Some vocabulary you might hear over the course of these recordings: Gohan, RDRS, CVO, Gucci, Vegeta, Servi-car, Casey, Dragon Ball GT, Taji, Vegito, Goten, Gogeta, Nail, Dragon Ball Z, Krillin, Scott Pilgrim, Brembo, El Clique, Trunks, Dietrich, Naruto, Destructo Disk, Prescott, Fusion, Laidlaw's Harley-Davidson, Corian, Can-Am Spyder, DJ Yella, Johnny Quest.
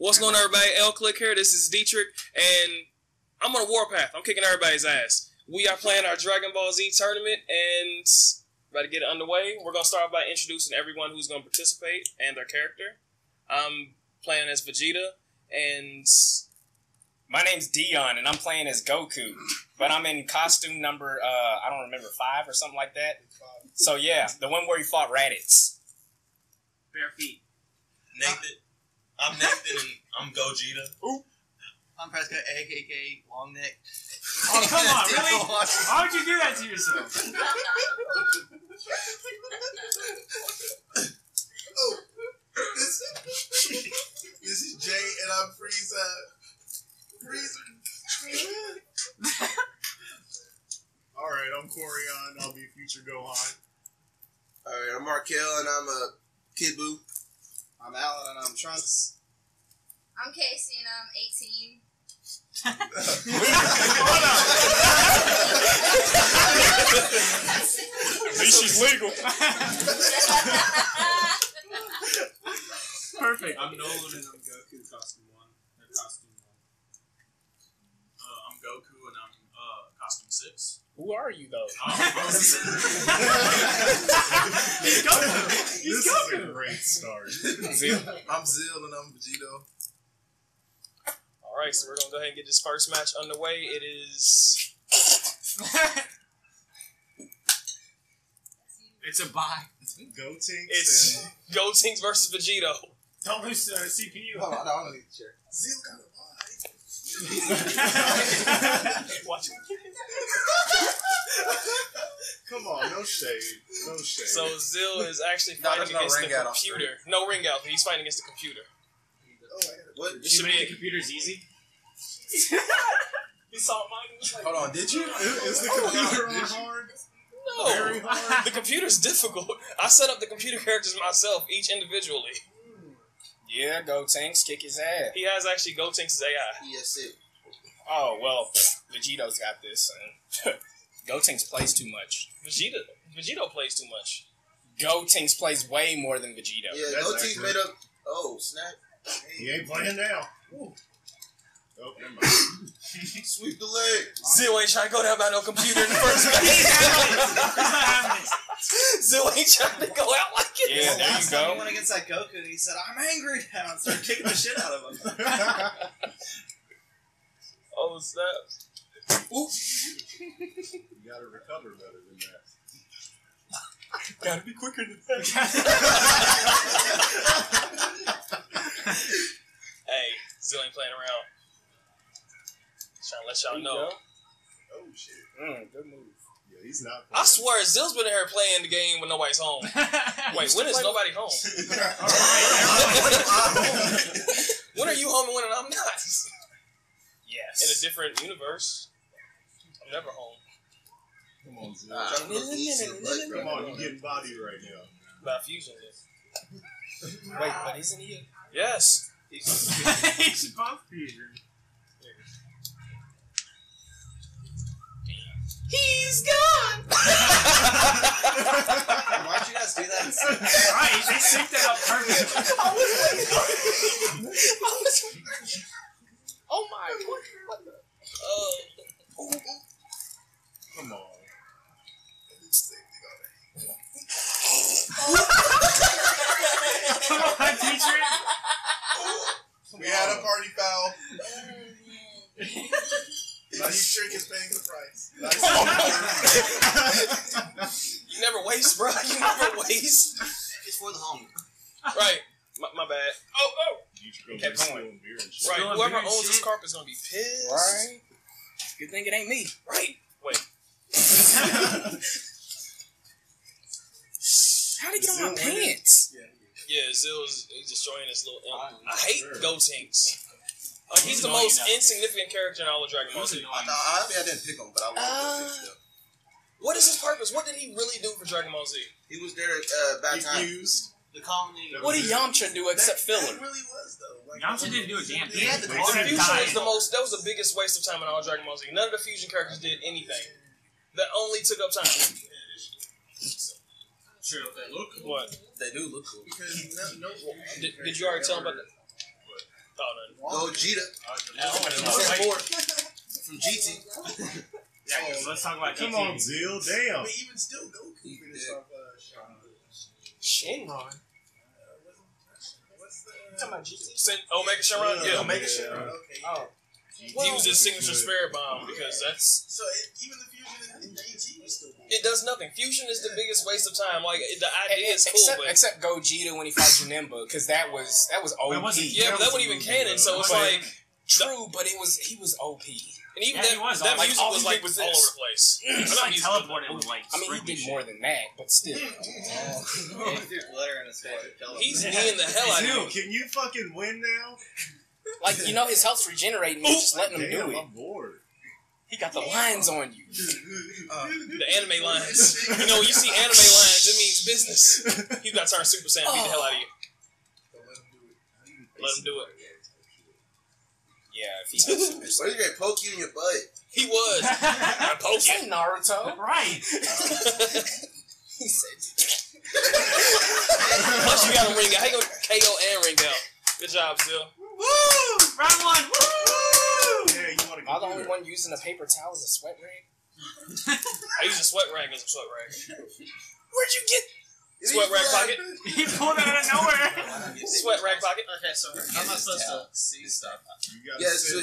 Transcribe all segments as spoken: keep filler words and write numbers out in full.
What's going on, everybody? L-Click here. This is Dietrich, and I'm on a warpath. I'm kicking everybody's ass. We are playing our Dragon Ball Z tournament, and about to get it underway. We're going to start by introducing everyone who's going to participate and their character. I'm playing as Vegeta, and my name's Dion, and I'm playing as Goku, but I'm in costume number, uh, I don't remember, five or something like that. So yeah, the one where he fought Raditz. Bare feet. Nathan. I'm Nathan, and I'm Gogeta. Ooh. I'm Prescott, a k a. Long Neck. Oh, come on, really? Why would you do that to yourself? Oh. This, this is Jay, and I'm Frieza. Frieza. Alright, I'm Corian. I'll be a future Gohan. Alright, I'm Markel, and I'm a Kid Buu. I'm Alan, and I'm Trunks. I'm Casey, and I'm eighteen. At least she's legal. Perfect. I'm Nolan, and I'm Goku, costume one. No, costume one. Uh, I'm Goku, and I'm uh, costume six. Who are you, though? He's Goku. He's this Goku. Is a great start. Zil. I'm Zil, and I'm Vegito. Alright, so we're going to go ahead and get this first match underway. It is... it's a bye. Gotenks. It's and... Gotenks versus Vegito. Don't lose to uh, C P U. Oh, I don't need to check. Zil got a bye. Watch Come on, no shade, no shade. So Zil is actually fighting no, no against the computer. Out, no ring out. He's fighting against the computer. Oh, what? It should you be a... the computer's easy. You saw mine. It was like, hold on, did you? Is the computer oh, hard? No, very hard. The computer's difficult. I set up the computer characters myself, each individually. Yeah, Gotenks, kick his ass. He has actually Gotenks' A I. Yes, it. Oh, well, Vegito's got this. Gotenks plays too much. Vegeta, Vegito plays too much. Gotenks plays way more than Vegito. Yeah, that's Gotenks made up... Oh, snap. Hey. He ain't playing now. Ooh. Oh, never mind. Sweep the leg. Zil ain't trying to go down by no computer in the first place. Zil ain't trying to go out like it. Yeah, there Last you go. He went against that Goku and he said, I'm angry now, and started kicking the shit out of him. Oh, snap. Ooh. You gotta recover better than that. Gotta be quicker than that. Hey, Zil ain't playing around. Just trying to let y'all know. Go. Oh, shit. Mm, good move. Yeah, he's not playing. I swear, Zil's been in here playing the game when nobody's home. Wait, when is nobody home? All right. When are you home and when I'm not? Yes. In a different universe. I'm never home. Come on, Zil. Uh, Come on, you're getting bodied right now. By Fusion. Wait, but isn't he? A... Yes. He's above Fusion. He's gone! Why don't you guys do that? Right, they synced that up perfectly. I was like, oh my god. Oh. Come on. Come on, teacher. We had a party foul. Now you shrink is paying the price. You never waste, bro. You never waste. It's for the home. Right. My, my bad. Oh, oh. You kept going. Right. Whoever owns this carpet is going to be pissed. Right. Good thing it ain't me. Right. Wait. How'd he get Zil on my pants? Yeah, yeah Zil's destroying this little imp. I hate sure. Gotenks. Like, he's the most insignificant character in all of Dragon Ball Z. I, I, I didn't pick him, but I wanted to pick him. What is his purpose? What did he really do for Dragon Ball Z? He was there uh, back time. He used the colony. What did Yamcha do except filler? That really was, though. Like, Yamcha didn't do a damn thing. He had the Fusion was the most, that was the biggest waste of time in all Dragon Ball Z. None of the Fusion characters did anything. That only took up time. True. They look cool. What? They do look cool. Because no, no, did, did you already tell about that? Oh, Gogeta. From G T. Yeah, oh, let's talk about Come G T. On, Zil. Damn. But even still, Goku finished off Shenron. Uh, what's the... You talking about G T? Omega Shenron? Yeah, yeah, Omega Shenron. Yeah. Okay. Oh. Well, he was his signature spirit bomb because that's so. It, even the fusion in G T was still. It does nothing. Fusion is the biggest waste of time. Like the idea is cool, but except Gogeta when he fights Janemba, because that was that was O P. Yeah, but that wasn't even canon. So it's like true, but it was he was O P. And even that that music was like all over the place. He teleported with like. I mean, he did more than that, but still. He's kneeing the hell out of him. Can you fucking win now? Like, you know, his health's regenerating, you're just letting him Damn, do it. I'm bored. He got the lines on you. Uh, the anime lines. You know, when you see anime lines, it means business. You got to turn Super Saiyan and beat the hell out of you. Let him do it. Let him do it. Yeah, if he does. Why did you get poke you in your butt? He was. I poked him. Naruto. Right. Uh, he said. Plus, you got a ring out. How you going to K O and ring out? Good job, Zil. Woo! Round one! Woo! Yeah, you want to I'm the only one using a paper towel as a sweat rag? I use a sweat rag as a sweat rag. Where'd you get sweat rag pocket? He pulled it out of nowhere. Sweat rag pocket? Okay, so I'm not supposed to see stuff.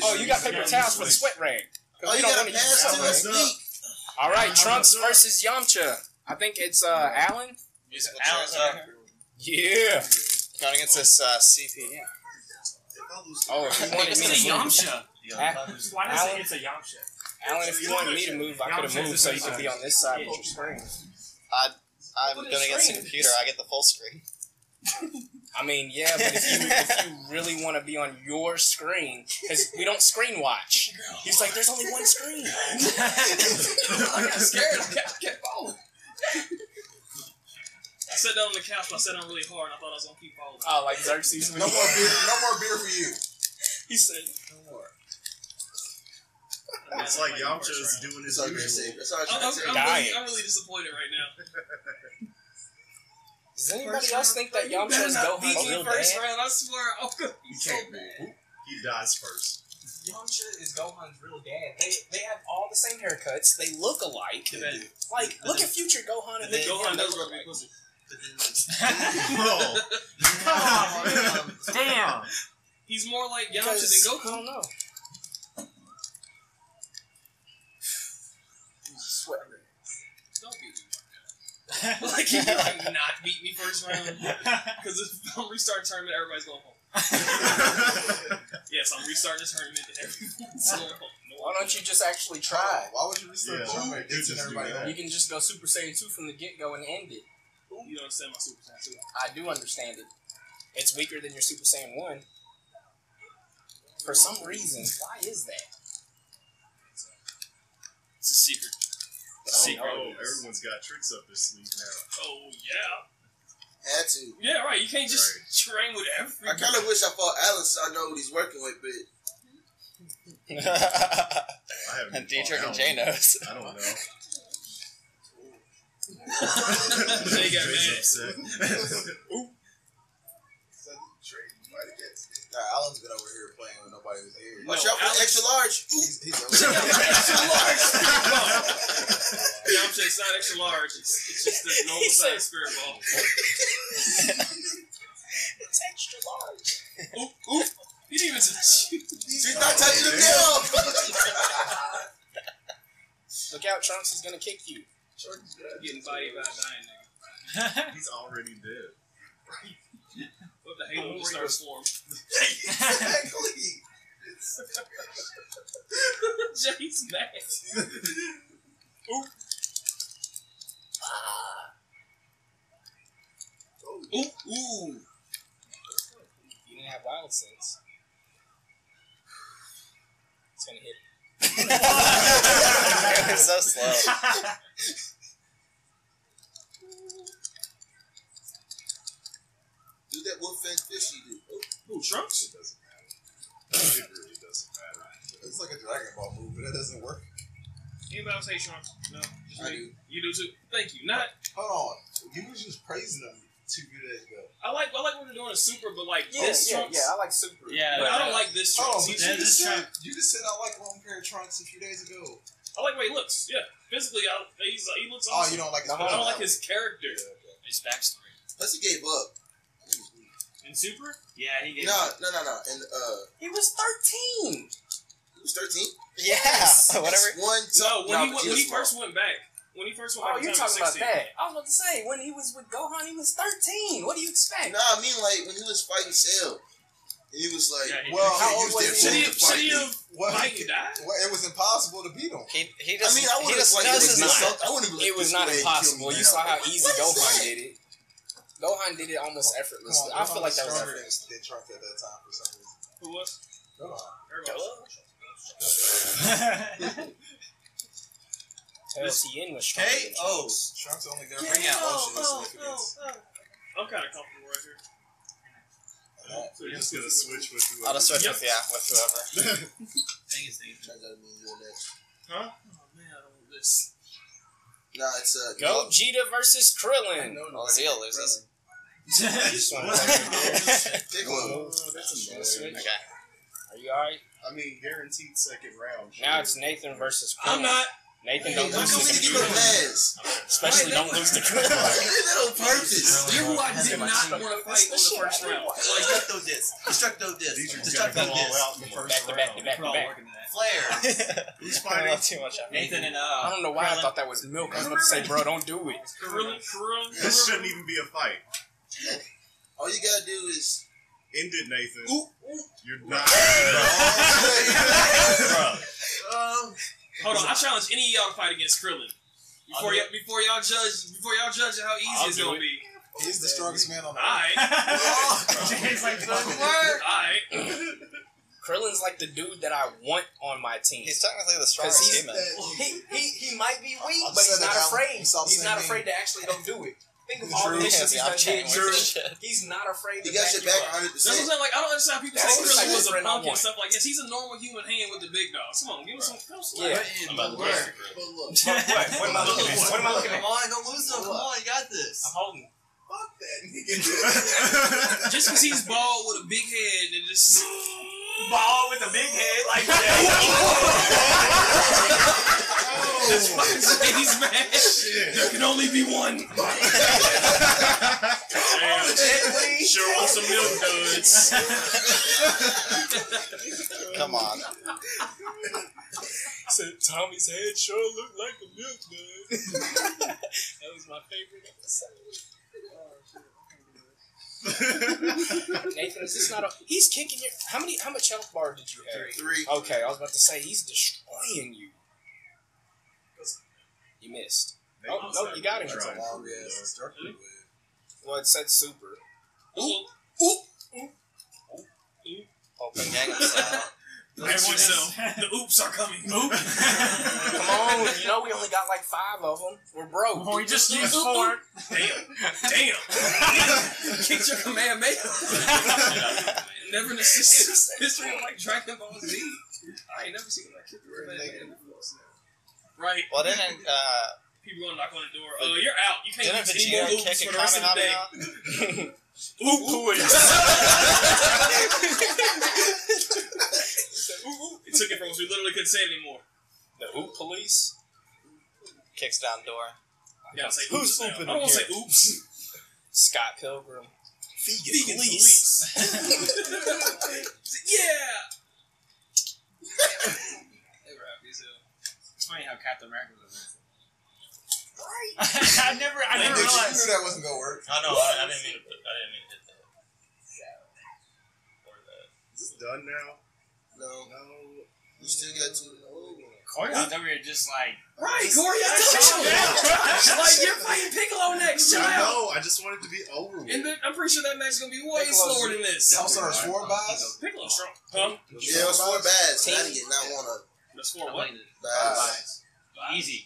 Oh, you got paper towels with a sweat rag. Oh, you got a pass to us. All right, Trunks versus Yamcha. I think it's uh, Alan. It's Alan. Yeah. Going against this uh, C P. Yeah. Oh, if you wanted it's me to Yamcha. Move, why does Alan, it it's a Yamcha? Alan, if you wanted me to move, I could have moved so you could be on this side with your screen. I, I'm going against the computer. I get the full screen. I mean, yeah, but if you, if you really want to be on your screen, because we don't screen watch. He's like, there's only one screen. I got scared. I kept falling. I sat down on the couch, but I sat down really hard, and I thought I was going to keep falling. Oh, like Xerxes. No more beer. No more beer for you. He said, no more. I mean, it's like Yamcha's doing his usual. That's all I'm, I'm, I'm, really, I'm really disappointed right now. Does anybody else think that Yamcha is Gohan? Beat first round, I swear. Oh, God. You can't, man. He dies first. Yamcha is Gohan's real dad. They they have all the same haircuts. They look alike. They do. Like, look at future Gohan and then Gohan does look alike. Bro. Come on. Damn. He's more like Yamcha than Goku. I don't know. Sweat. Don't beat me. Like, you like not beat me first round. Because if I restart tournament, everybody's going home. Yes, I'm restarting this tournament and everything. So, why don't you just actually try? Why would you restart yeah, the tournament? You, everybody you can just go Super Saiyan two from the get-go and end it. You don't understand my Super Saiyan two. I do understand it. It's weaker than your Super Saiyan one. For some reason, why is that? It's a secret. It's a secret. Oh, everyone's got tricks up their sleeve now. Oh, yeah. Had to. Yeah, right. You can't just right. train with everything. I kind of wish I fought Alice so I know what he's working with, but... I haven't and Dietrich and Jay knows. I don't know. Jay got mad. upset. Oop. Nah, Alan's been over here playing when nobody was here. No, watch out for extra large. He's, he's over here. Extra large. Yeah, I'm saying it's not extra large. It's, it's just a normal size spirit ball. It's extra large. Oop, oop. He didn't even touch you. He's not touching the nail. Look out, Trunks is gonna kick you. Trunks getting bodied by a dying nigga. He's already dead. Right. What the halo just starts forming. Exactly! Jay's mad. Oop. Ah. Ooh. Ooh. You didn't have wild sense. It's gonna hit. It was so slow. Do that wolf and fishy dude. Ooh, Trunks? It doesn't matter. It really doesn't matter. It's like a Dragon Ball movie, but that doesn't work. Anybody say Trunks? No. Just I me. Do. You do too. Thank you. Not. Hold on. You was just praising him two videos ago. I like I like what they're doing in Super, but like yeah, this yeah, Trunks. Yeah, I like Super. Yeah, but I don't like this Trunks. Oh, you, yeah, just this said, you just said I like one pair of Trunks a few days ago. I like the way he looks. Yeah, physically, I, he's, he looks awesome. Oh, you don't like his I don't like his character. Yeah, okay. His backstory. Plus, he gave up. In Super? Yeah, he gave no, up. No, no, no, no. And uh, he was thirteen. He was thirteen. Yeah, yes. Whatever. One. No, when, no, he, when, he, when he first went back. When he first went oh, back. Oh, you're talking about that. I was about to say when he was with Gohan, he was thirteen. What do you expect? No, nah, I mean like when he was fighting Cell. He was like, yeah, he well, how old was he? Should he have fighting died? Well, it was impossible to beat him. He, he just, I mean, I would have like, I wouldn't have like, it was not impossible. You saw how easy Gohan did it. Gohan did it almost effortlessly. I feel like that was effortless. They tried at that time for some reason. Who was? Gohan. L C N was stronger than Trunks. Trunks only got to bring out Ocean's. I'm kind of comfortable right here. So you're just gonna switch with whoever. I'll just switch with, yeah, with whoever. Dang it, Dave. Turns out to be your next. Huh? Oh man, I don't want this. Nah, it's uh. Gogeta versus Krillin. Oh, Zil loses. Just one. Big one. That's a switch. Okay. Are you alright? I mean, guaranteed second round. Now it's Nathan versus Krillin. I'm not. Nathan, hey, don't lose to computer. Especially don't lose to computer. I did that on purpose. You're who I did not want to fight on the first round. Destructo Disk. Destructo Disk. Destructo Disk. Back to back to back to back. Flare. Who's fighting? Too much. Nathan and uh. I don't know why I thought that was milk. I was about to say, bro, don't do it. This shouldn't even be a fight. All you gotta do is end it, Nathan. Ooh, ooh. You're not. Um. Hold on, I challenge any of y'all to fight against Krillin. Before y'all before y'all judge before y'all judge how easy I'll it's gonna it. be. He's the strongest man on the Alright. Jay's like Alright. Krillin's like the dude that I want on my team. He's technically the strongest he's, team. He, he he might be weak, but he's not afraid. He's not afraid to actually don't do it. Think of all the issues he's done. He's not afraid to he got back your back you up. That's what I'm saying. Like, I don't understand how people say Krillin was a punk and stuff like this. He's a normal human hand with the big dog. Come on, give him some close yeah. yeah. I'm about to lose. What am I looking at? What am I looking at? Come on, don't lose him. Come on, you got this. I'm holding. Fuck that nigga. Just because he's bald with a big head and just... Bald with a big head like that. That's fucking Jay's man. Shit. There can only be one. Damn. Sure want some milk duds. Come on. Said Tommy's head sure looked like a milk dud. That was my favorite episode. Oh shit. Nathan, is this not a? He's kicking your. How many? How much health bar did you have? Three. Okay, I was about to say he's destroying you. You missed. They oh, no, you got him. That's a long ass. Well, it said super. Ooh, ooh, ooh, ooh, ooh. Open gang style. Everyone so. The oops are coming. Oop. Come on, you know we only got like five of them. We're broke. Well, we just used four. Damn. Damn. Kick your command, mate. Never in the history of like Dragon Ball Z. I ain't never seen like kick your command. Right. Well, then, uh... people gonna knock on the door. Oh, uh, you're out. You can't use any more oops for the rest of the day. Oop, ooh, it took it from us. We literally couldn't say it anymore. The oop police? Kicks down the door. I gotta say oops. I don't wanna say oops. Scott Pilgrim. Vegan, Vegan police. police. Yeah! It's funny how Captain America was a right. I never, I never realized. You knew that wasn't gonna work. I know. I, I didn't mean to. Put, I didn't mean to hit that. Yeah. Or that. Is this done now? No. No. You still got to the old one. Corey was over here just like. Right, Corey. I told you. Like you're fighting Piccolo next, child. I know. I just wanted to be over with. And then, I'm pretty sure that match is gonna be way Piccolo's slower than this. I'm sorry, four buys. Piccolo's strong. Huh? Yeah, it was four buys. I did not wanna. That's four what? Buys. Easy.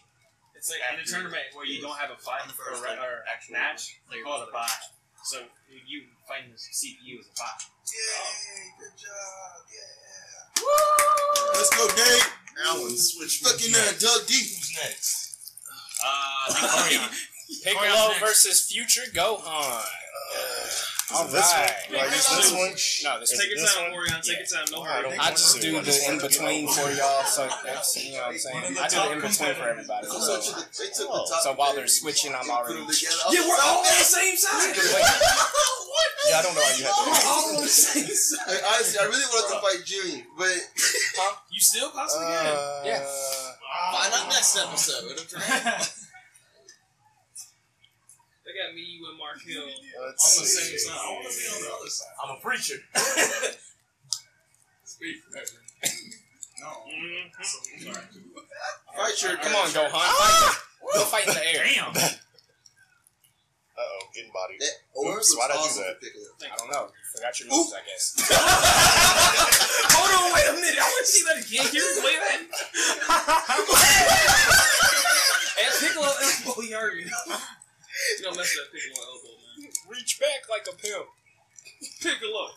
It's like in a tournament where you don't have a fight for a regular match, they call it a bye. So you fighting the C P U as a bye. Yay! Good job! Yeah! Woo! Let's go, Dave! Alan, switch. Fucking there, Doug D. Who's next? Uh, Piccolo versus Future Gohan. All right. Do I use this one? No, just take your time, Orion. Take your time. No hurry. I just do the in between for y'all. So you know what I'm saying. I do the in between for everybody. So while they're switching, I'm already. Yeah, we're all on the same side. Yeah, I don't know why you had to. We're all on the same side. Honestly, I really wanted to fight Jimmy, but huh? You still possibly can. Yeah. Why not next episode? They got me, you, and Markel on the same side. I want to be on the other side. I'm a preacher. Speak, no. Mm-hmm. Fight your. Come on, Gohan. Ah! Go fight in the air. Damn. Uh oh, getting bodied. Oops, why'd I do that? I don't know. Forgot your moves, I guess. Hold on, wait a minute. I want to see that again. Can you play that? And Piccolo is fully arguing. You don't mess with that Piccolo elbow, man. Reach back like a pimp. Piccolo.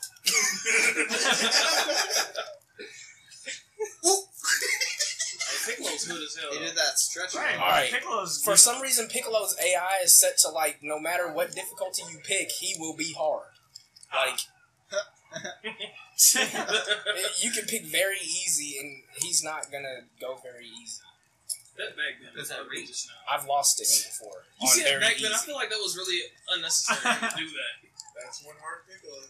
Piccolo's good as hell. He did that stretch. Right, right. Piccolo's For some reason, Piccolo's A I is set to, like, no matter what difficulty you pick, he will be hard. Like, you can pick very easy, and he's not gonna go very easy. That back then is outrageous now. I've lost it before. You see that back then? I feel like that was really unnecessary to do that. That's one hard Piccolo.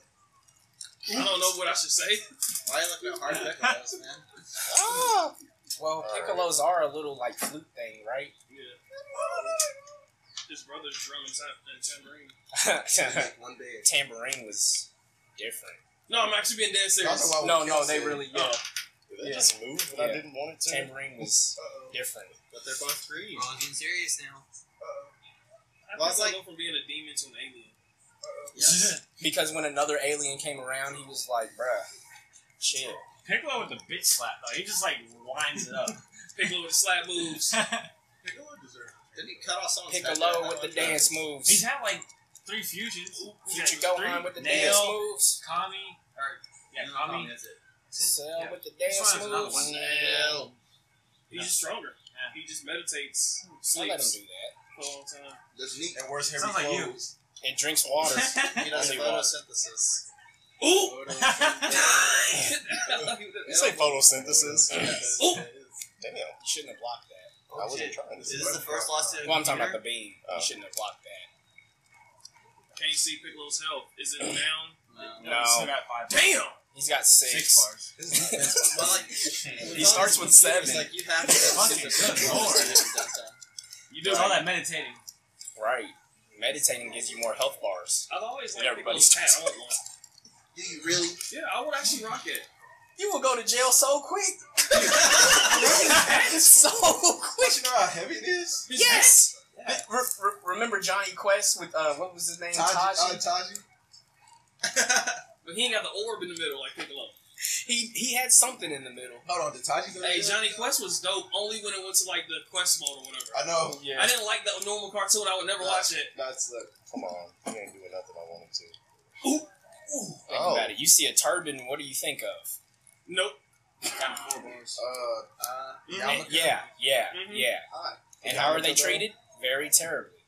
I don't know what I should say. Why are you looking at hard Piccolos, man? Oh! Well, Piccolos are a little, like, flute thing, right? Yeah. His brother's drum and tambourine. One day. Tambourine was different. No, I'm actually being dead serious. No, no, they really, yeah. Did that just move when I didn't want it to? Tambourine was... different. But they're both green. Well, I'm being serious now. Uh-oh. Well, I was like, go from being a demon to an alien. Uh-oh. Yeah. Because when another alien came around, he was like, bruh, chill. Piccolo with the bitch slap, though. He just, like, winds it up. Piccolo with the slap moves. Piccolo deserves it. Didn't he cut off someone's Piccolo with the dance time? moves. He's had, like, three fusions. Future Gohan with the Nail, dance moves. Kami. Or, yeah, no, Kami. Kami that's it. Cell yeah. with the dance moves. Nail. He's just stronger. Yeah. He just meditates, sleeps. I let him do that. For a long time. Doesn't he? And wears hairy clothes. Like you. And drinks water. He does photosynthesis. Ooh! Photosynthesis. You say photosynthesis? Yes. Ooh! Damn, you shouldn't have blocked that. Oh, I wasn't shit. trying to see Is this the first loss Well, I'm talking about the beam. Oh. You shouldn't have blocked that. Can't see Piccolo's health. Is it down? No. no. He's got five Damn! He's got six. Six bars. Well, like, he starts with seven. It's like you have to fucking good lord. You do all that meditating. Right. Meditating gives you more health bars. I've always liked everybody's hat. I want one. Do you really? Yeah, I would actually rock it. You will go to jail so quick. so quick. But you know how heavy it is? Yes. Yeah. Re re remember Johnny Quest with uh, what was his name? Taji. Taji. Uh, But he ain't got the orb in the middle like Piccolo. He he had something in the middle. Hold on, did Taji go Hey, there? Johnny Quest was dope only when it went to like the quest mode or whatever. I know. Yeah. I didn't like the normal cartoon. I would never that's, watch it. That's the come on. He ain't doing nothing I wanted to. Ooh, ooh. Think oh. about it. You see a turban. What do you think of? Nope. Got four bars. Uh, uh mm-hmm. yeah, yeah, mm-hmm. yeah. Hi. And how are they treated? Them? Very terribly.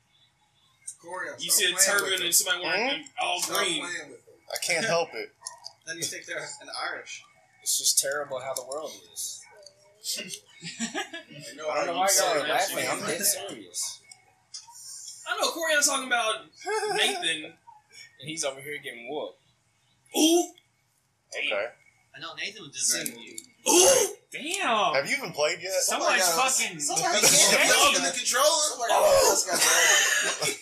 Corey, you see a turban and somebody wearing mm-hmm. all green. I can't help it. Then you think they're an Irish. It's just terrible how the world is. I, know I don't know why y'all are laughing. I'm dead serious. I know Corian's talking about Nathan, and he's over here getting whooped. Ooh. Okay. I know Nathan was just singing you. Ooh. Damn. Have you even played yet? Somebody's oh fucking. Somebody can't in the controller. Like, oh. oh this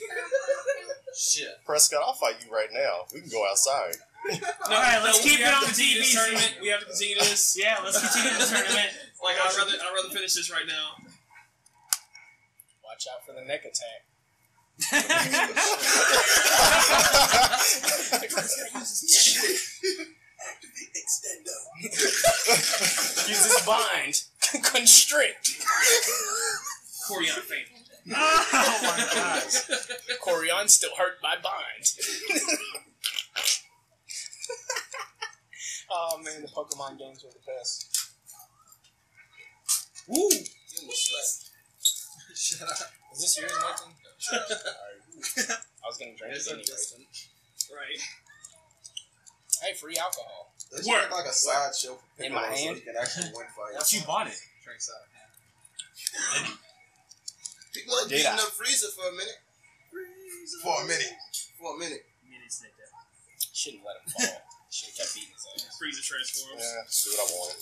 Shit. Prescott, I'll fight you right now. We can go outside. No, alright, let's no, keep it on the T V tournament. We have to continue this. Yeah, let's continue the tournament. Like, I'd rather, I'd rather finish this right now. Watch out for the neck attack. Activate extendo. Use this bind. Constrict. Corian faint. Oh my gosh. Corian's still hurt by bind. Oh man, the Pokemon games were the best. Woo! Shut up. Is this yours, Nathan? No, sure. Alright. I was gonna drink it anyway. Right. Hey, free alcohol. This work. Like a sideshow for in my hand. So you can actually win fights. That's you bought it. Drinks out of hand. People are beating up Frieza for a minute. Frieza. For a minute. For a minute. Minutes like that. Shouldn't let him fall. Should've kept beating his ass. Frieza transforms. Yeah, that's what I wanted.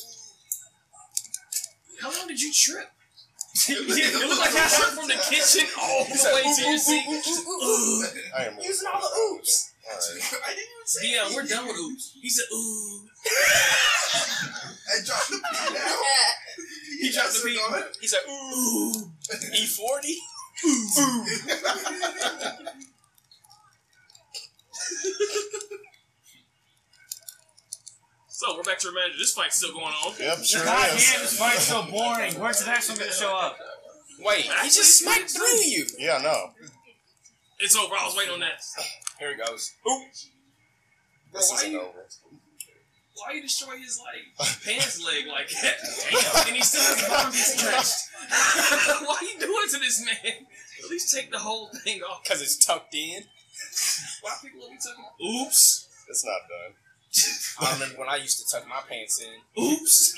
How long did you trip? It was like I tripped from the kitchen all the way to your seat. Using all the oops. Right. I didn't even say yeah, we're done with oops. He said ooh. I dropped the beat now. He dropped the beat. He said ooh. E forty? Ooh. So, we're back to our manager. This fight's still going on. Yep, sure God damn, this fight's so boring. Where's the next one going to show up? Wait, I just smacked through you. Yeah, I know. It's over. I was waiting on that. Here it goes. Oop. Bro, this why isn't you, over. Why you destroy his, like, pants leg like that? Damn. And he still has the bottom stretched. Why are you doing to this man? At least take the whole thing off. Because it's tucked in. Why people let me tuck it? Oops. It's not done. I remember when I used to tuck my pants in. Oops!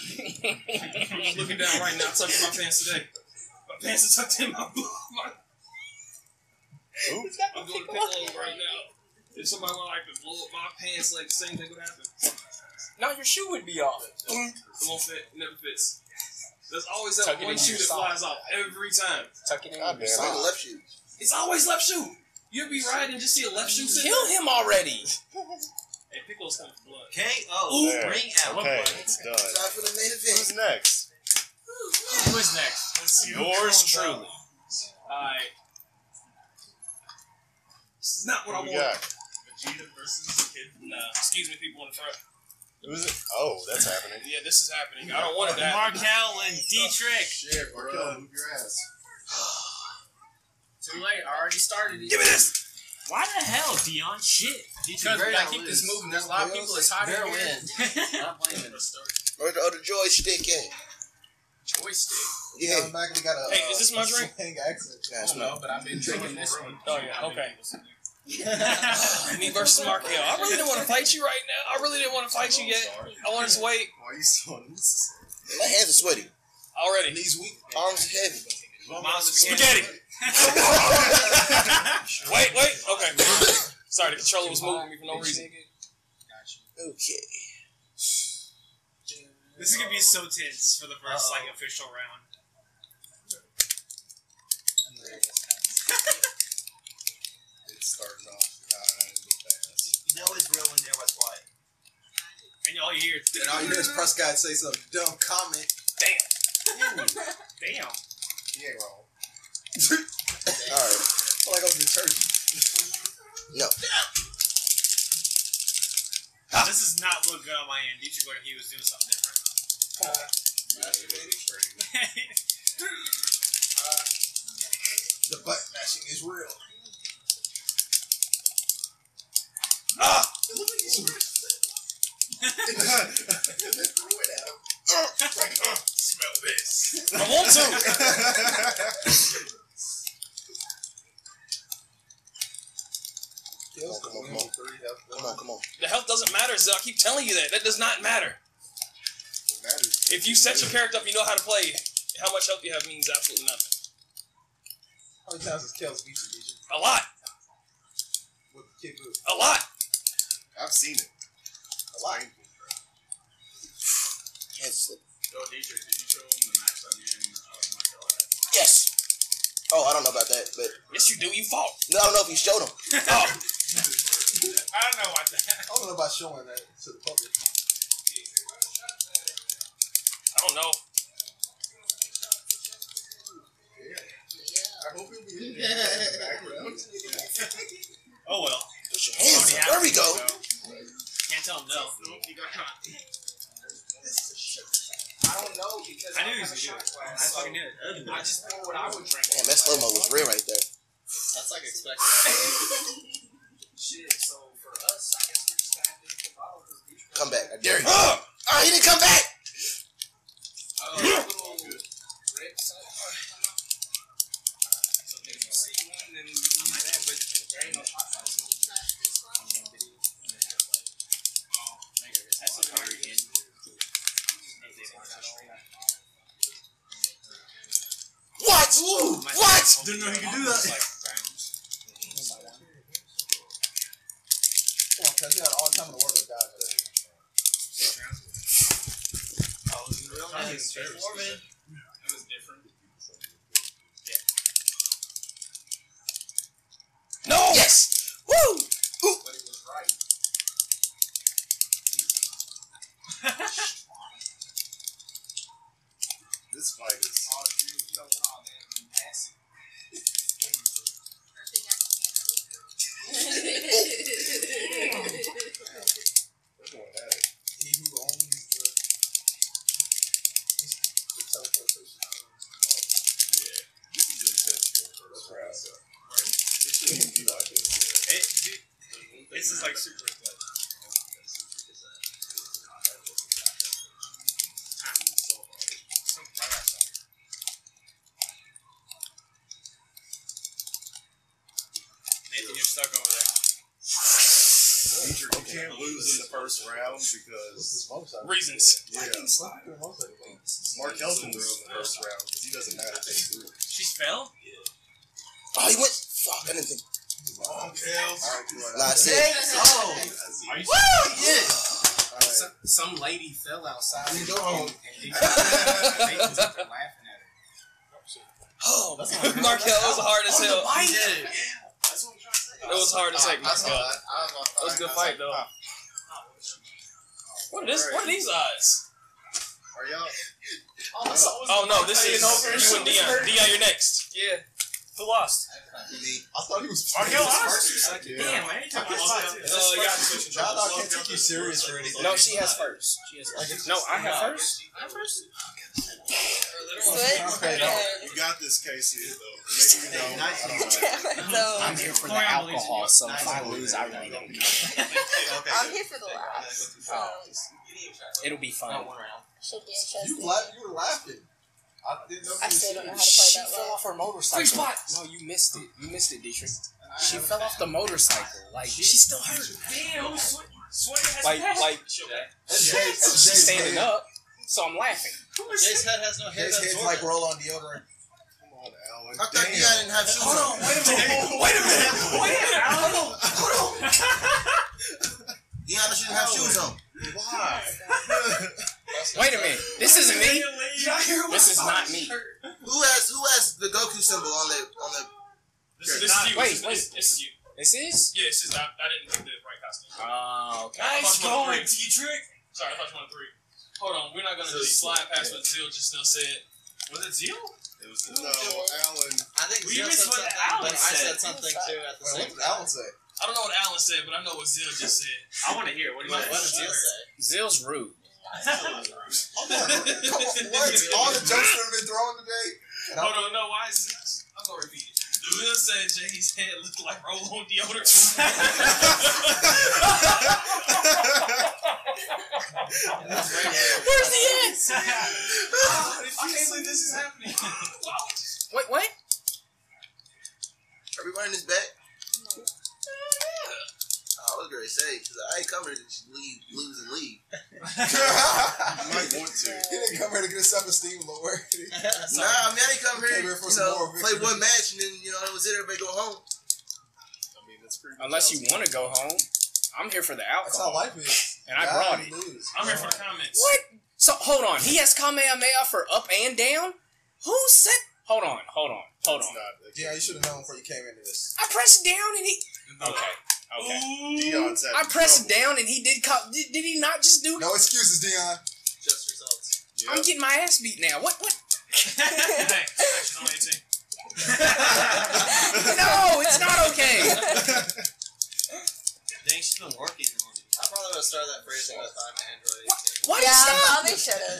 I'm looking down right now, tucking my pants today. My pants are tucked in my boob. My... Oops! I'm doing a Piccolo right now. If somebody wanted like to blow up my pants, like the same thing would happen. Now your shoe would be off. It won't fit. It never fits. There's always that tuck one shoe that flies off every time. Tuck it in your sock. Left shoe. It's always left shoe. You'll be riding and just see a left shoe. Kill him already. Hey, Pickle's coming for blood. K O. Ring out. Okay, it's done. Time for the main event. Who's next? Who's next? It's yours truly. Alright. This is not what, what I want. Vegeta versus Kid Buu. Nah, excuse me, people in the front. Who's it? Oh, that's happening. Yeah, this is happening. I don't want it that. Markel and Dietrich. Oh, shit, Markel, move your ass. Too late. I already started it. Give me this! Why the hell, Dion? Shit. Because we gotta keep this moving. There's a lot of people that's hot here. Not playing in the story. Where's the other joystick at? Joystick? Yeah. You know, got a, hey, uh, is this my drink? I don't know, but I've been drinking this one. Oh, yeah, okay. Me versus Markel. I really didn't want to fight you right now. I really didn't want to fight you yet. I wanted to wait. Why are you so unnecessary? My hands are sweaty. Already. Knees weak. Arms heavy. Spaghetti! Wait, wait, okay. Sorry, the controller was moving me for no reason. Okay. This is gonna be so tense for the first like official round. It's starting off. You know it's real when there was quiet. And all you hear, and all you hear is Prescott say some dumb comment. Damn. Damn. He ain't wrong. Alright. I like I was in church. No. Ah. This does not look good on my end. Dietrich looked like he was doing something different. Uh, magic, baby. uh, the butt mashing is real. Ah! It looked like he's real. Smell this. I want to! Come on, come on, come on. Come on, come on. The health doesn't matter, Zil. I keep telling you that. That does not matter. It matters. If you set your character up, you know how to play. How much health you have means absolutely nothing. How many times has Kels beat you, Digit? A lot. With Kid Buu. A lot. I've seen it. A lot. Yes. Yo, Dietrich, did you show him the match on the end of Michael? Yes. Oh, I don't know about that, but... Yes, you do. You fought. No, I don't know if you showed him. Oh. I don't know about that. I don't know about showing that to the public. I don't know. Yeah. I hope he'll be in the background. Oh well. Put your hands up. There we go. Can't tell him no. You got caught. I don't know because I knew he was gonna do it. I fucking knew it. I just know what I would drink. Damn, that slow mo was real right there. That's like expected. Shit, so for us, I guess we're just gonna have to hit the bottle because Dietrich. Come back, I dare you. Oh, he didn't come back! Uh, yeah. Little good. Red side. So if you see one, then you can do that, but there ain't no hot sauce. What? Ooh, what? Didn't know he could do that. Like, because you had all the time in the world with God today. I was in real life. It was different. Yeah. No! Yes! Woo! Ooh. But it was right. This fight is all the dreams you don't want, man. I'm passing. This is like super good. Nathan, you're stuck over there. You can't lose in the first round because reasons. Yeah. Markel can lose in the first round because he doesn't have any rules. She fell? Yeah. Oh, he went. Fuck, I didn't think. Markel's. Last six. Oh. Woo! Yeah. Right. Some, some lady fell outside. We go home. Nathan laughing at her. Oh, Markel was hard as hell. Yeah. That's what I'm trying to say. It was hard as heck. It was a good fight, though. What are, this, what are these odds? Are y'all? Oh, no, this is you and Dion. Dion, you're next. Yeah. Who lost? I thought he was first. First or second. Damn, man. I can't take you serious or anything. No, she has first. She has first. No, I have first. I'm first. Okay, you got this, Casey. Maybe you don't. No. I'm here for the alcohol, so if I lose, I really don't care. I'm here for the laughs. Um, It'll be fun. You laugh, you were laughing. I didn't know. I still don't know how to play that. She fell off her motorcycle. No, you missed it. You missed it, Dietrich. She fell off the motorcycle. Like she's still hurt. Damn. Like like she's standing up. So I'm laughing. Jay's head has no hair. Jay's head's like roll on deodorant. Come on, Alan. I thought you didn't have shoes. Hold on, wait a minute. Wait a minute. Wait a minute. Hold on. Hold on. Deanna shouldn't have shoes on. Why? Wait a minute. This isn't me. This is not me. Who has who has the Goku symbol on the on the? This is you. Wait, wait. This is you. This is? Yeah, this is. I didn't pick the right costume. Oh, okay. Nice going, Dietrich. Sorry, I thought you wanted three. Hold on, we're not gonna just slide past what Zil just now said. Was it Zil? It was Zil. No, Alan. I think we missed what Alan said. I said something too at the same time. What did Alan say? I don't know what Alan said, but I know what Zil just said. I want to hear. What did Zil say? Zil's rude. Come on, what? All the jokes that have been thrown today. Hold on, no, why is this? I'm gonna repeat it. Zil said Jay's head looked like roll-on deodorant. Where's the end? I can't believe this is happening. Wait, what? Everybody in this back? No. Oh, I was gonna say, because I ain't come here to just leave, lose and leave. You might want to. You didn't come here to get a self-esteem lower. Nah, I mean, I didn't come here, here for you know, more. Play one match and then, you know, that was it, everybody go home. I mean, that's pretty Unless you want to go home. I'm here for the alcohol. That's how life is. And I brought it. I'm here for the comments. What? So, hold on. He has Kamehameha for up and down? Who said... Hold on, hold on, hold on. Yeah, you should have known before you came into this. I pressed down and he... Okay, okay. Dion said I pressed down and he did... Did he not just do... No excuses, Dion. Just results. Yep. I'm getting my ass beat now. What, what? Hey, section eighteen. No, it's not okay. Dang, she's been working on it. I probably would have started that phrasing with I'm Android eighteen. What? Yeah, I probably should have.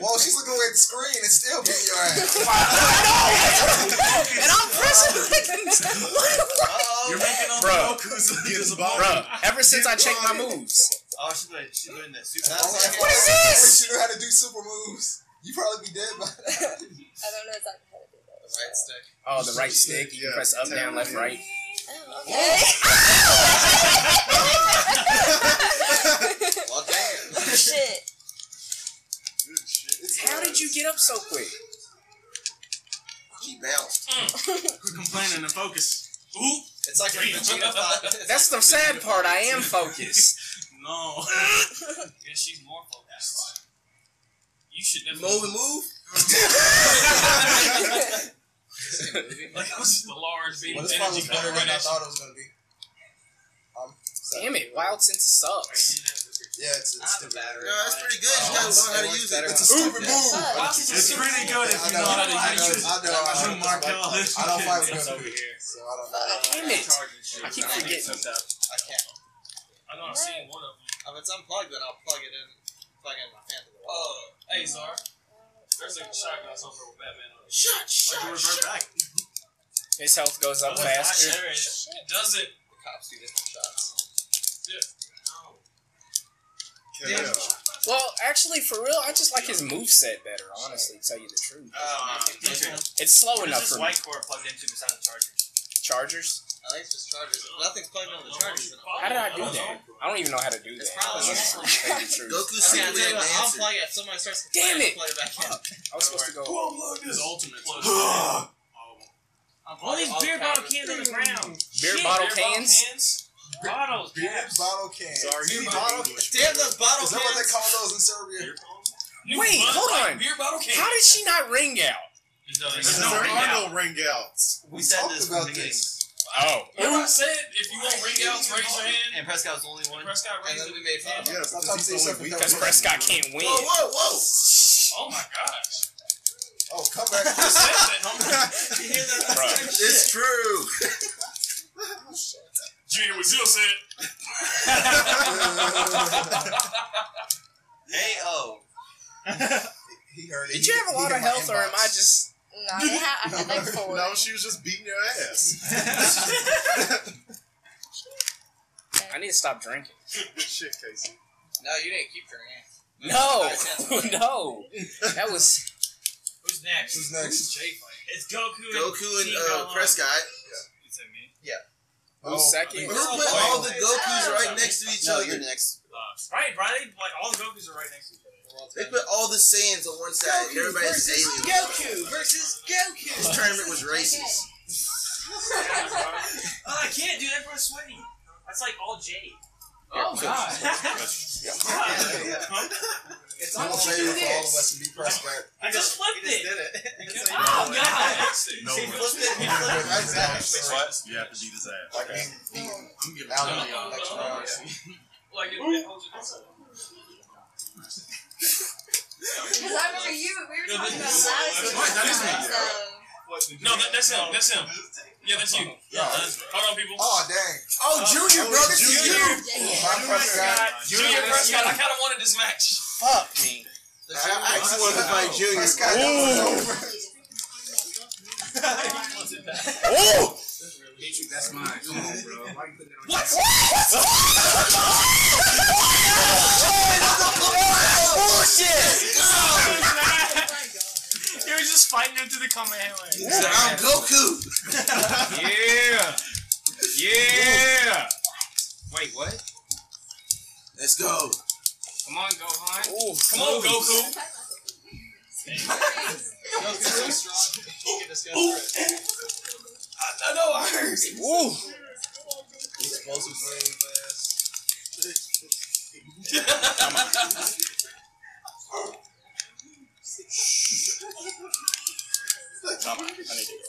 Well, she's looking away at the screen and still beating your ass. Wow. I know! And I'm pressing buttons! Uh-oh. You're making on Goku's losers a ball. Bro, ever since I checked my moves. Oh, she's doing that super moves. What is this? She knew how to do super moves. You'd probably be dead by now. I don't know exactly how to do that. The right stick. Oh, the right stick. You can press up, down, left, right. Oh, okay. Well, damn. Good shit. Good shit. How did you get up so quick? He bounced. Mm. Quit complaining and focus. Ooh. It's like a Vegeta thought. That's the sad part. I am focused. No. Yeah, she's more focused. You should never move and move. Like, this is the large beam. Well, this probably was better than I thought it was gonna be. Um, so. Damn it! Wild sense sucks. Yeah, it's, it's the battery. No, that's pretty good. You gotta learn how to use it. It's a stupid move. It's pretty good if you know how to use it. I know. I know. Markel, I don't fight with him over here, so I don't know. Damn it! I keep forgetting stuff. I can't. I know I've seen one of them. If it's unplugged, then I'll plug it in. Plug in my fan to the wall. Hey, Zar. There's a shotgun somewhere with Batman on it. Shut, shut, shut. Back. His health goes up faster. It doesn't. The cops do different shots. Yeah. Yeah. Well, actually, for real, I just like his moveset better, honestly, to tell you the truth. Oh, uh, it's slow what enough for me. What is this white cord plugged into besides the chargers? Chargers? I think it's just chargers. If nothing's plugged into the chargers, how did I do that? I don't even know how to do it's that. It's probably not. Goku's secretly an answer. I'll plug it. If somebody starts to damn it! Plug it back in. I was supposed to go. Who unplugged this ultimate? All these beer bottle cans on the ground. Beer bottle cans? Bottles, beer bottle cans. Sorry, beer bottle cans. Damn those bottle cans. Is that what they call those in Serbia? Wait, hold on. Beer bottle cans. How did she not ring out? There's no ring out. There are no ring outs. We talked about this. Oh. Remember I said if you want ring outs, raise your hand. And Prescott was the only one. Prescott raised it. We made fun of him. Because Prescott can't win. Whoa, whoa, whoa. Oh my gosh. Oh, come back. It's true. Oh shit. Did you hear what Zil said? Hey, oh. He heard it. Did you have a lot of health, or am I just... No, I had like four. No, she was just beating your ass. I need to stop drinking. Good shit, Casey. No, you didn't keep drinking. No, no. That was... Who's next? Who's next? Jay fighting. It's Goku and... Goku and uh, Prescott. Yeah. Is that me? Yeah. Oh, second. Who put all the Gokus right next to each no, other? Next. Uh, right, right. Like all the Gokus are right next to each other. They put all the Saiyans on one side. Goku and everybody's aliens. Goku versus Goku. This tournament was racist. uh, I can't do that for a sweaty. That's like all Jay. Oh, oh God. Yeah. Yeah, yeah. It's all Jay with all of us to be pressed back. I just flipped it. Did it. Like, oh, no, God. No, he flipped it. He flipped it. What? You have to beat his ass. Like, okay. Beat him. I'm getting out of the next round. Like, it holds it outside. Because I remember you. We were no, talking about last week. No, that, that's him. That's him. Yeah, that's you. Yeah, that's right. Hold on, people. Oh, dang. Oh, Junior, bro. This is you. Junior Prescott. I kind of wanted this match. Fuck me. I actually wanted to fight Junior. Prescott. Ooh. Ooh. That's mine. Come on, bro. Why you putting it on your ass? What? Bullshit! He was just fighting him to the command line. So I'm Goku! Yeah! Yeah! Wait, what? Let's go. Come on, Gohan. Ooh, come on, Goku. Goku's so strong. He can discuss it. I know, I heard. Woo! He's supposed to play fast. I need to go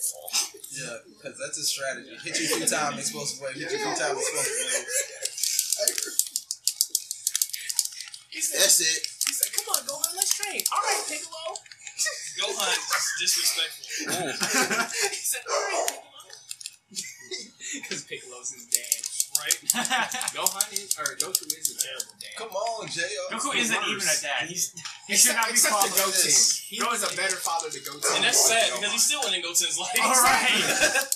fall. Yeah, because that's a strategy. Hit you three times, it's supposed to win. Hit you three times, it's supposed to win. That's it. He said, come on, Gohan, let's train. All right, Piccolo. Gohan is disrespectful. He said, all right, Piccolo. Because Piccolo's his dad. Right? Gohan is, or Goku is a terrible dad. Come on, Jay. Goku isn't worse. Even a dad. He's, he should not be called Goten. Goku is a better father than Goten. And that's sad because he's still winning Goten's life. All right.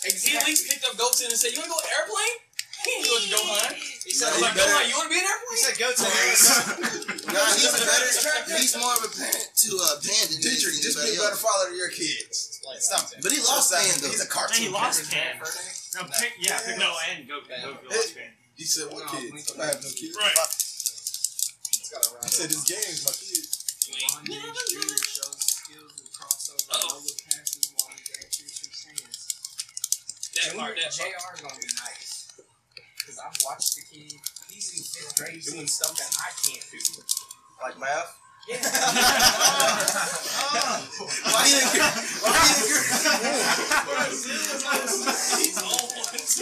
Exactly. He at least picked up Goten and said, "You want to go airplane?" He didn't go to Gohan. He said, no, like, "Gohan, you want to be an airplane?" He said, "Goten." No, he's a better. He's more of a parent to uh, Bandit. Dietrich, just be a better father to your kids. Like, stop that. But he lost Sand though. He's a cartoon. And he lost Sand. No, no, pick, yeah, pick no, and Goku. Goku lost Sand. He said, "What kids? I have no kids." Right. He said, "This game is my kids." Uh-oh. that part. That J R part. Gonna be nice. Cause I've watched the kid. He's in fifth grade doing stuff that I can't do. Like math. Yeah. Oh. Why do you agree? Why do you agree? He's all ones.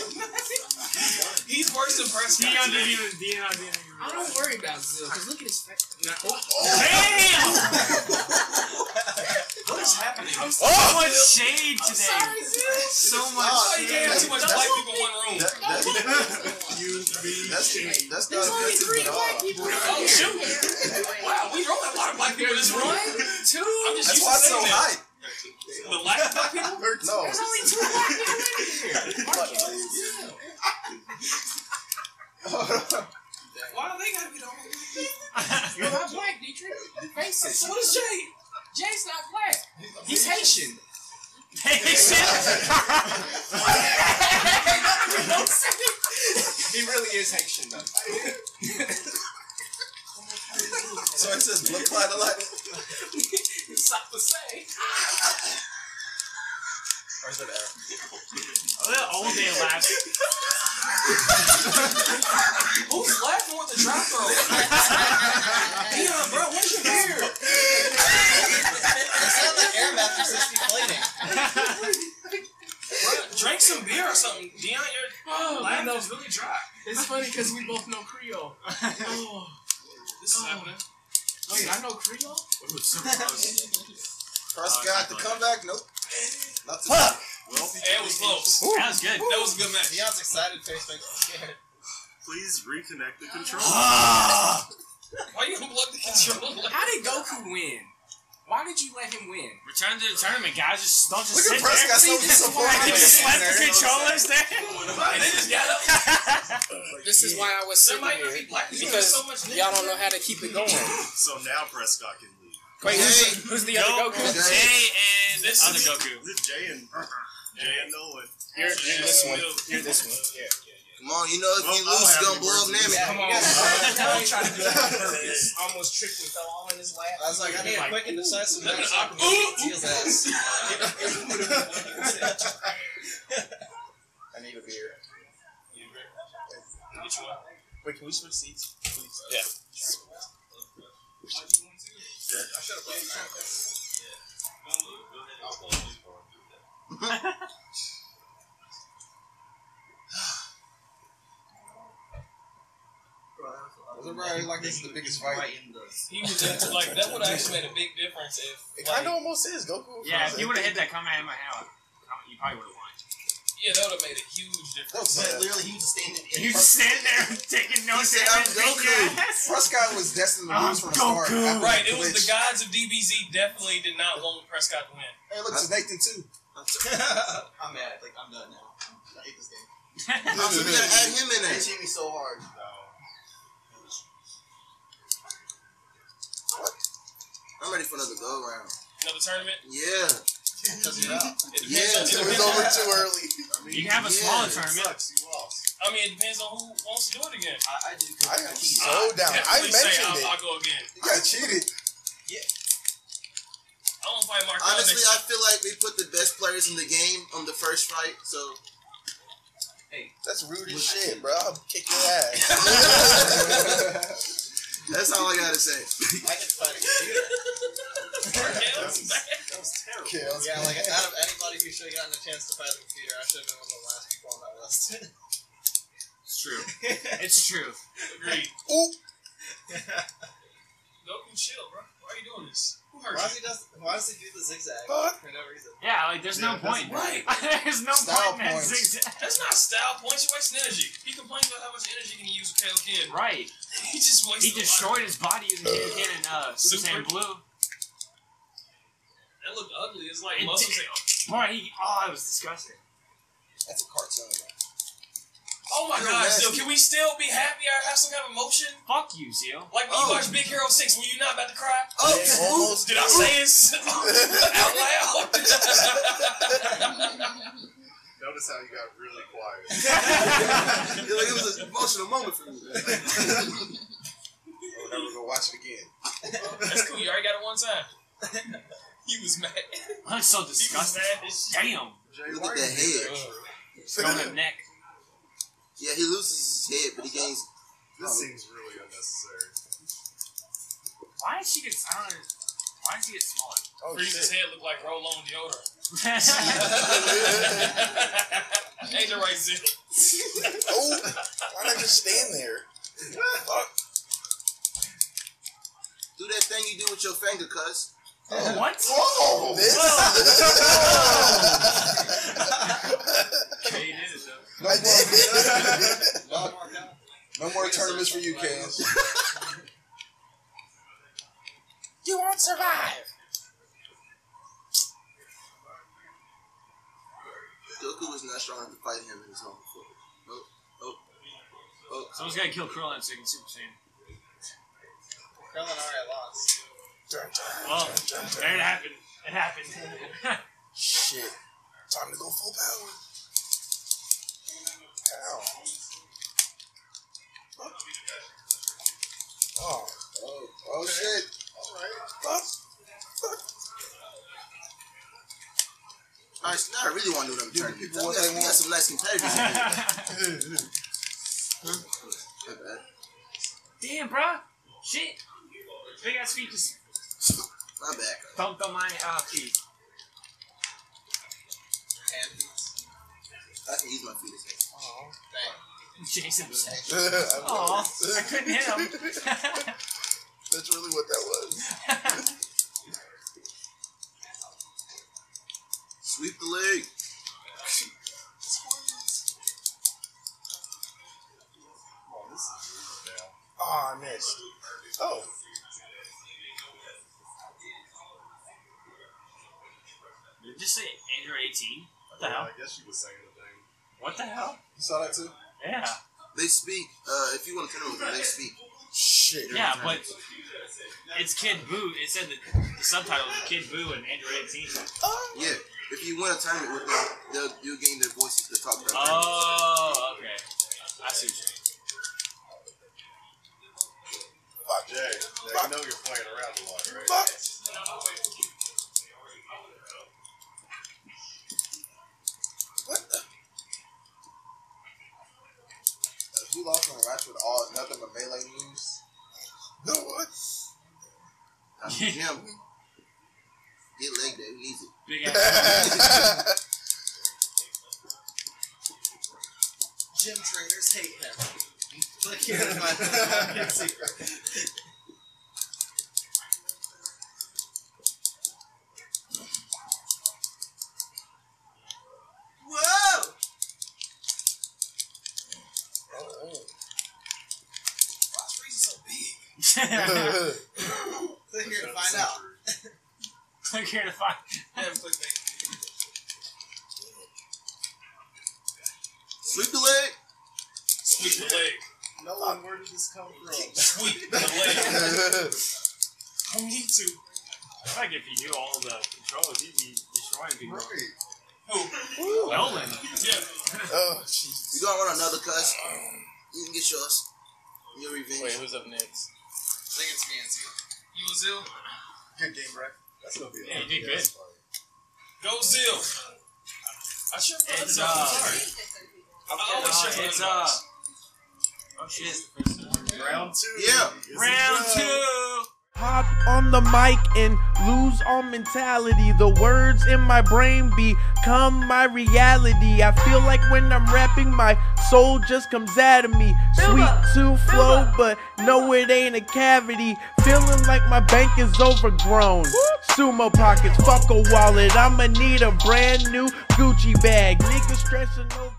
He's worse than Prescott. Dion didn't even. Dion didn't even. I don't worry about Zil, because look at his face. No. Oh. Damn! What is happening? I'm so oh, much shade today. I'm sorry, Zil. So much oh, shade. Yeah, too much that's black people in one room. That, that, that, you, me, that's shade. That's not a good thing at all. There's only three black people in here. Oh, shoot. Wow, we roll a lot of black people in this room. Two. I'm just that's used why to saying so that. High. The black black people? No. There's only two black people in here. Markel. Why do they gotta be the only black? You're not black, Dietrich. So what is Jay? Jay's not black. He's Haitian. Haitian? He really is Haitian, though. So it says look like the light. It's not the same. Or is it there? Oh, that all day laughs. Who's laughing with the drop throw? Dion, bro, where's your beer? It sounds like air mattresses be plating. Bro, drink some beer or something. Dion, your oh, laugh is really dry. It's funny because we both know Creole. Oh, this is oh. happening. Oh, yeah, I know Creole? Prescott, the comeback? Nope. Not to huh. Well, hey, it was close. Ooh. That was good. Ooh. That was a good match. Dion's excited, face like scared. Please reconnect the controller. Ah. Why you unplug the controller? How did Goku win? Why did you let him win? Return to the tournament, guys. Just don't just look sit there. Got so disappointed. They just slapped the controllers there. They just got up. This is why I was sitting here because y'all don't know how to keep it going. So now Prescott can leave. Wait, who's the, who's the other Goku? Jay and this other Goku. This is Jay and. Yeah, I know it. You're, you're this one. You're this one. Yeah, yeah, yeah. Come on, you know if well, you lose, you're gonna blow up Nami. Come on. I ain't trying to do that on purpose. Almost tricked and fell all in his lap. I was like, I need a quick and decisive match. I'm gonna his ass. I need a beer. You agree? Get you up. Wait, can we switch seats? Please. Yeah. I should have played that. Yeah. Go ahead. I'll call you. It right, like this is the biggest fight. He was just, like that would have actually made a big difference if it like, kind of almost is Goku. Yeah, if you would have hit that Kamehameha, you probably would have won. Yeah, that would have made a huge difference. That literally, he was standing. You stand there taking no damage. Goku. Prescott was destined to lose from the start. Right, it was the gods of D B Z definitely did not want Prescott to win. Hey, look, it's Nathan too. I'm mad. Like I'm done now. I hate this game. I'm gonna add him in there. They cheat me so hard. No. What? I'm ready for another go round. Another tournament? Yeah. Because you're out. It yeah, it was over too early. I mean, you can have a yeah, smaller tournament. Sucks. You lost. I mean, it depends on who wants to do it again. I, I do. I got so down. I mentioned it. I'll go again. You got cheated. Yeah. I don't fight Markel. Honestly, I feel like we put the best players in the game on the first fight, so. Hey. That's rude as shit, bro. I'll kick your ass. That's all I gotta say. I can fight a computer. That was bad. That was terrible. Kale's yeah, like, out of anybody who should have gotten a chance to fight a computer, I should have been one of the last people on that list. It's true. It's true. Agreed. Ooh! Goku, chill, bro. Why are you doing this? Why does, he does, why does he do the zigzag Fuck. for no reason? Yeah, like there's yeah, no point. Right. There's no style point in that zigzag. That's not style points. You're wasting energy. He complains about how much energy can he use with Kale Kid. Right. He just wasted. He destroyed his body using Kale Kid and uh, Super Saiyan Blue. That looked ugly. It's like it muscles. Boy, he, oh, it was disgusting. That's a cartoon. Man. Oh my God, Zil, can we still be happy or have some kind of emotion? Fuck you, Zil. Like when oh. you watch Big Hero six, were you not about to cry? Oh, yeah, did I say this out loud? Notice how you got really quiet. You're like, it was an emotional moment for me. I'm never gonna watch it again. That's cool, you already got it one time. He was mad. I'm so disgusted. Damn. Look at that head. On the neck. Yeah, he loses his head, but he gains. This oh. seems really unnecessary. Why is she get smaller? Why does he get smaller? Oh, Frieza's shit. Head look like roll-on deodorant. Ain't the right Zil. Oh, why not just stand there? Fuck. Do that thing you do with your finger, cuz. Oh. What? Whoa! This? Whoa. He did it, though. No I did. No, no, no, no more tournaments for you, Kaz. You won't survive! Goku was not strong enough to fight him in his own foot. Oh, oh, oh. Someone's gotta kill Krillin so he can Super Saiyan. Krillin already lost. Well, there it happened. It happened. Shit. Time to go full power. Ow. Oh, oh, oh shit. Alright. Alright, so now I really want to do them turn people. We got some nice competitors in here. My bad. Damn, bro. Shit. Big ass feet just. My back. Thumped on my uh, feet. And feet. I can use my feet as well. Aw. Jason was saying. Aw. I couldn't hit him. That's really what that was. Sweep the leg. Oh, this is weird now. Oh, I missed. Oh. Did you just say Android eighteen? What the I hell? I guess she was saying the thing. What the hell? You saw that too? Yeah. They speak. Uh, if you want to turn over, they speak. Shit. Yeah, but it's Kid Buu. It said that the subtitle was Kid Buu and Android eighteen. Oh. Yeah. If you win a tournament with them, they'll, you'll gain their voices to talk about. Oh, okay. I see what you mean. Fuck Jay. I know you're playing around a lot, right? Fuck. You lost on a match with all nothing but melee moves. No what? I'm Jim. Get leg day, we need it. Big ass. Gym trainers hate him. Look here at my secret. Click here to find out. Click here to find out. Sweep the leg. Sweep the leg. Nolan, where did this come from? Sweep the leg. Who need to? I feel like if you knew all the controls, you'd be destroying people. Right. Who? Nolan. Yeah. Oh, jeez. You're going to run another cuss. You can get yours. Your revenge. Wait, who's up next? I think it's me and Zil. You and Zil? Good game, bro. That's gonna be a yeah, you did good. Go Zil! I should have done uh, sorry. I always should have done oh shit. Round two. Yeah. Yes, Round two. Hop on the mic and lose all mentality. The words in my brain become my reality. I feel like when I'm rapping, my soul just comes out of me. Sweet to flow, but no, it ain't a cavity. Feeling like my bank is overgrown. Sumo pockets, fuck a wallet. I'ma need a brand new Gucci bag. Niggas stressing over.